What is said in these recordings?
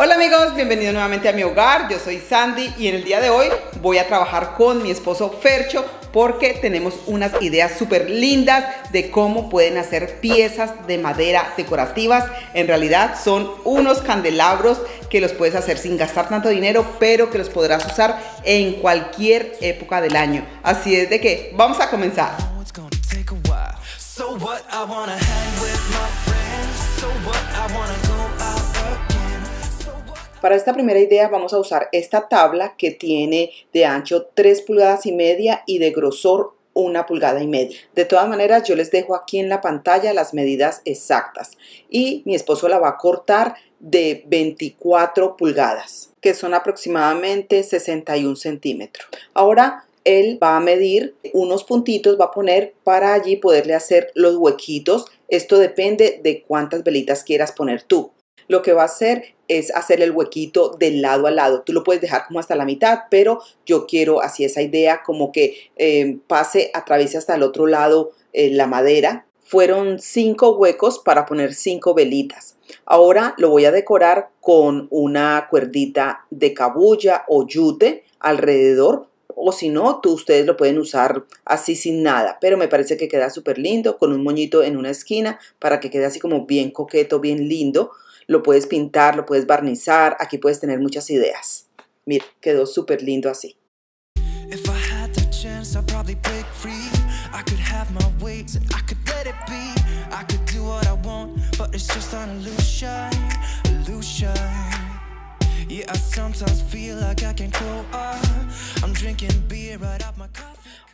Hola amigos, bienvenidos nuevamente a mi hogar, yo soy Sandy y en el día de hoy voy a trabajar con mi esposo Fercho porque tenemos unas ideas súper lindas de cómo pueden hacer piezas de madera decorativas. En realidad son unos candelabros que los puedes hacer sin gastar tanto dinero, pero que los podrás usar en cualquier época del año. Así es de que vamos a comenzar. Para esta primera idea vamos a usar esta tabla que tiene de ancho 3,5 pulgadas y de grosor 1,5 pulgadas. De todas maneras, yo les dejo aquí en la pantalla las medidas exactas y mi esposo la va a cortar de 24 pulgadas, que son aproximadamente 61 centímetros. Ahora él va a medir unos puntitos, va a poner para allí poderle hacer los huequitos. Esto depende de cuántas velitas quieras poner tú. Lo que va a hacer es hacer el huequito de lado a lado. Tú lo puedes dejar como hasta la mitad, pero yo quiero así esa idea como que pase, atraviese hasta el otro lado la madera. Fueron 5 huecos para poner 5 velitas. Ahora lo voy a decorar con una cuerdita de cabuya o yute alrededor. O si no, ustedes lo pueden usar así sin nada, pero me parece que queda súper lindo con un moñito en una esquina para que quede así como bien coqueto, bien lindo. Lo puedes pintar, lo puedes barnizar, aquí puedes tener muchas ideas. Mira, quedó súper lindo así.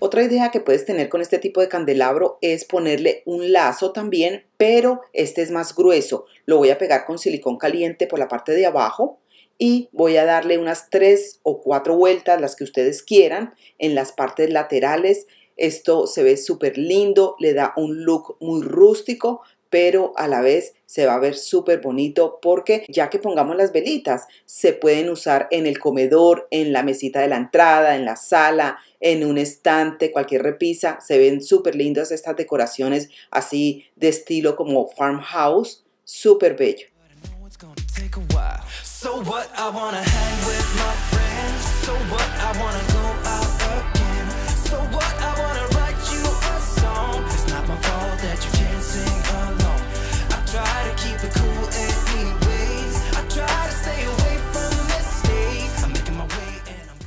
Otra idea que puedes tener con este tipo de candelabro es ponerle un lazo también, pero este es más grueso. Lo voy a pegar con silicón caliente por la parte de abajo y voy a darle unas 3 o 4 vueltas, las que ustedes quieran, en las partes laterales. Esto se ve súper lindo, le da un look muy rústico, pero a la vez se va a ver súper bonito porque ya que pongamos las velitas, se pueden usar en el comedor, en la mesita de la entrada, en la sala, en un estante, cualquier repisa. Se ven súper lindas estas decoraciones así de estilo como farmhouse, súper bello.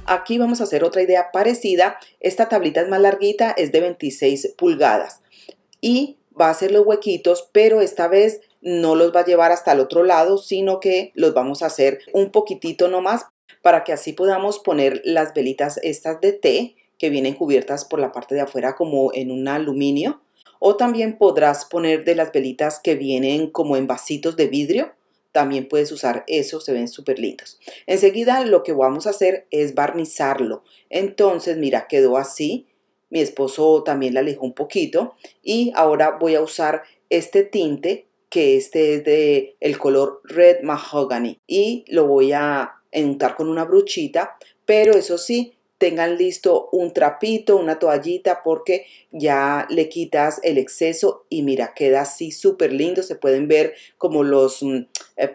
Aquí vamos a hacer otra idea parecida. Esta tablita es más larguita, es de 26 pulgadas y va a hacer los huequitos, pero esta vez no los va a llevar hasta el otro lado, sino que los vamos a hacer un poquitito nomás para que así podamos poner las velitas estas de té que vienen cubiertas por la parte de afuera como en un aluminio, o también podrás poner de las velitas que vienen como en vasitos de vidrio. También puedes usar eso, se ven súper lindos. Enseguida lo que vamos a hacer es barnizarlo. Entonces, mira, quedó así. Mi esposo también la alejó un poquito. Y ahora voy a usar este tinte, que este es del color Red Mahogany. Y lo voy a untar con una brochita. Pero eso sí, tengan listo un trapito, una toallita, porque ya le quitas el exceso y mira, queda así súper lindo. Se pueden ver como los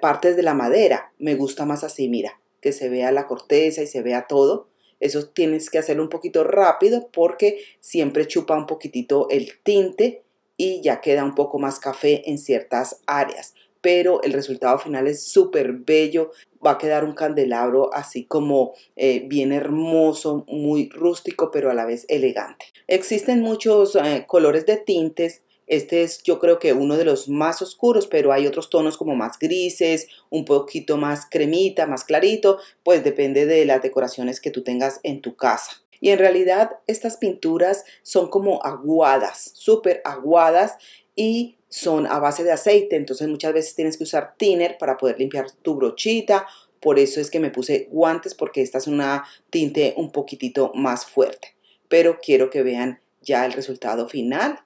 partes de la madera. Me gusta más así, mira, que se vea la corteza y se vea todo. Eso tienes que hacerlo un poquito rápido porque siempre chupa un poquitito el tinte y ya queda un poco más café en ciertas áreas. Pero el resultado final es súper bello. Va a quedar un candelabro así como bien hermoso, muy rústico, pero a la vez elegante. Existen muchos colores de tintes. Este es, yo creo que uno de los más oscuros, pero hay otros tonos como más grises, un poquito más cremita, más clarito. Pues depende de las decoraciones que tú tengas en tu casa. Y en realidad estas pinturas son como aguadas, súper aguadas y son a base de aceite. Entonces muchas veces tienes que usar thinner para poder limpiar tu brochita. Por eso es que me puse guantes porque esta es una tinte un poquitito más fuerte. Pero quiero que vean ya el resultado final.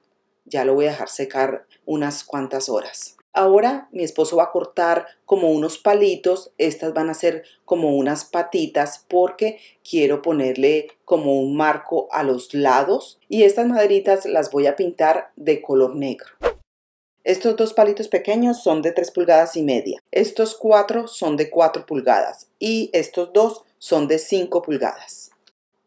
Ya lo voy a dejar secar unas cuantas horas. Ahora mi esposo va a cortar como unos palitos. Estas van a ser como unas patitas porque quiero ponerle como un marco a los lados. Y estas maderitas las voy a pintar de color negro. Estos dos palitos pequeños son de 3,5 pulgadas. Estos 4 son de 4 pulgadas. Y estos 2 son de 5 pulgadas.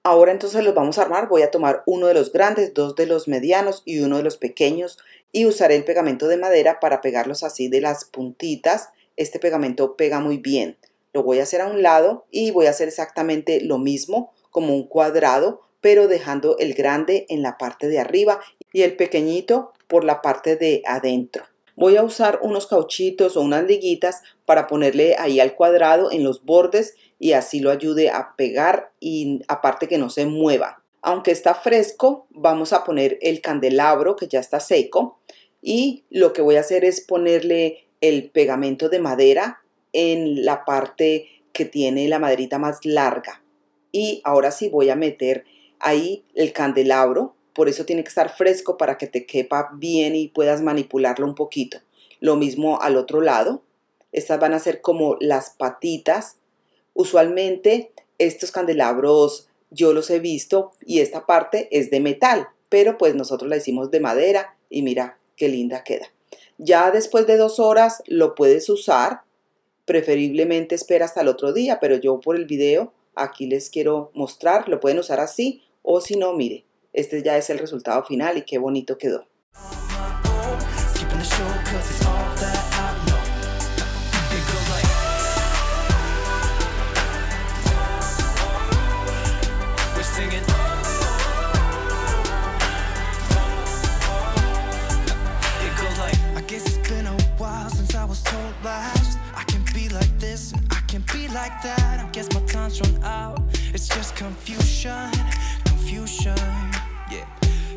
Ahora entonces los vamos a armar. Voy a tomar uno de los grandes, 2 de los medianos y uno de los pequeños. Y usaré el pegamento de madera para pegarlos así de las puntitas. Este pegamento pega muy bien. Lo voy a hacer a un lado y voy a hacer exactamente lo mismo, como un cuadrado, pero dejando el grande en la parte de arriba y el pequeñito por la parte de adentro. Voy a usar unos cauchitos o unas liguitas para ponerle ahí al cuadrado en los bordes y así lo ayude a pegar, y aparte que no se mueva. Aunque está fresco, vamos a poner el candelabro que ya está seco, y lo que voy a hacer es ponerle el pegamento de madera en la parte que tiene la maderita más larga. Y ahora sí voy a meter ahí el candelabro. Por eso tiene que estar fresco para que te quepa bien y puedas manipularlo un poquito. Lo mismo al otro lado. Estas van a ser como las patitas. Usualmente estos candelabros yo los he visto y esta parte es de metal, pero pues nosotros la hicimos de madera y mira qué linda queda. Ya después de 2 horas lo puedes usar. Preferiblemente espera hasta el otro día, pero yo por el video aquí les quiero mostrar. Lo pueden usar así, o si no, mire, este ya es el resultado final y qué bonito quedó.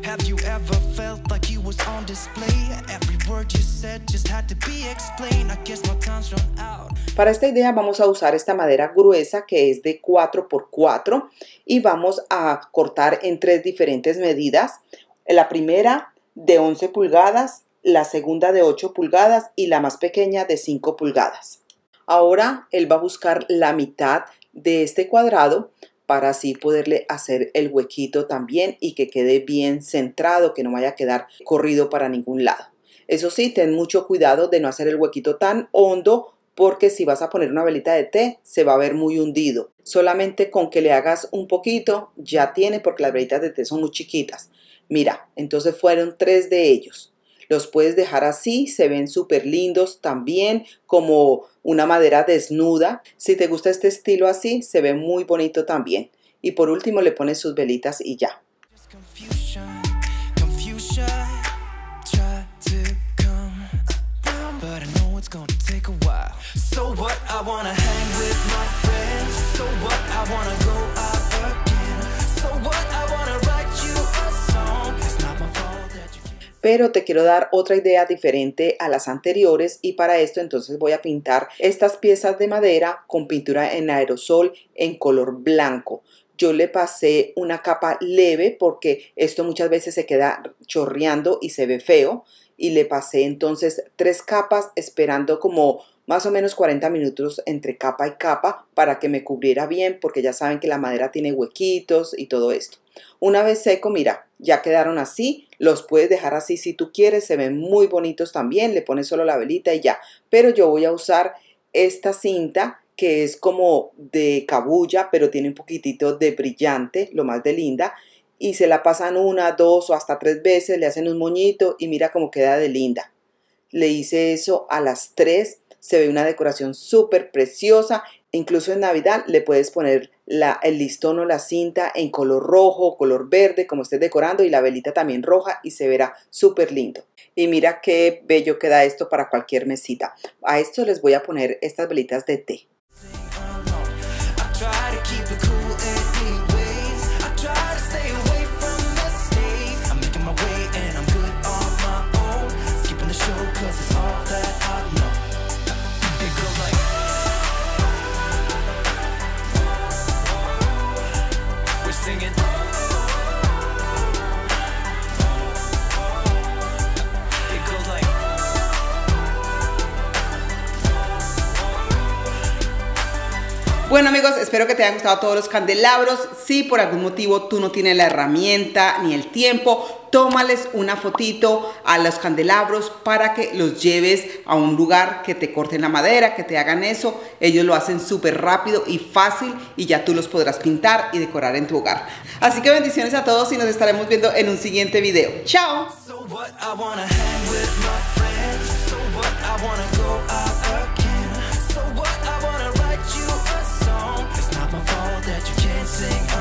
Have you ever felt like you was on display? Every word you said just had to be explained. I guess my time's run out. Para esta idea vamos a usar esta madera gruesa que es de 4x4 y vamos a cortar en 3 diferentes medidas. La primera de 11 pulgadas, la segunda de 8 pulgadas y la más pequeña de 5 pulgadas. Ahora él va a buscar la mitad de este cuadrado para así poderle hacer el huequito también y que quede bien centrado, que no vaya a quedar corrido para ningún lado. Eso sí, ten mucho cuidado de no hacer el huequito tan hondo, porque si vas a poner una velita de té se va a ver muy hundido. Solamente con que le hagas un poquito ya tiene, porque las velitas de té son muy chiquitas. Mira, entonces fueron 3 de ellos. Los puedes dejar así, se ven súper lindos también, como una madera desnuda. Si te gusta este estilo así, se ve muy bonito también. Y por último le pones sus velitas y ya. Pero te quiero dar otra idea diferente a las anteriores, y para esto entonces voy a pintar estas piezas de madera con pintura en aerosol en color blanco. Yo le pasé una capa leve porque esto muchas veces se queda chorreando y se ve feo, y le pasé entonces 3 capas esperando como más o menos 40 minutos entre capa y capa para que me cubriera bien, porque ya saben que la madera tiene huequitos y todo esto. Una vez seco, mira, ya quedaron así. Los puedes dejar así si tú quieres, se ven muy bonitos también, le pones solo la velita y ya. Pero yo voy a usar esta cinta que es como de cabuya, pero tiene un poquitito de brillante, lo más de linda. Y se la pasan 1, 2 o hasta 3 veces, le hacen un moñito y mira cómo queda de linda. Le hice eso a las 3, se ve una decoración súper preciosa. Incluso en Navidad le puedes poner el listón o la cinta en color rojo, color verde, como estés decorando, y la velita también roja, y se verá súper lindo. Y mira qué bello queda esto para cualquier mesita. A esto les voy a poner estas velitas de té. Bueno amigos, espero que te hayan gustado todos los candelabros. Si por algún motivo tú no tienes la herramienta ni el tiempo, tómales una fotito a los candelabros para que los lleves a un lugar, que te corten la madera, que te hagan eso. Ellos lo hacen súper rápido y fácil y ya tú los podrás pintar y decorar en tu hogar. Así que bendiciones a todos y nos estaremos viendo en un siguiente video. ¡Chao! Sing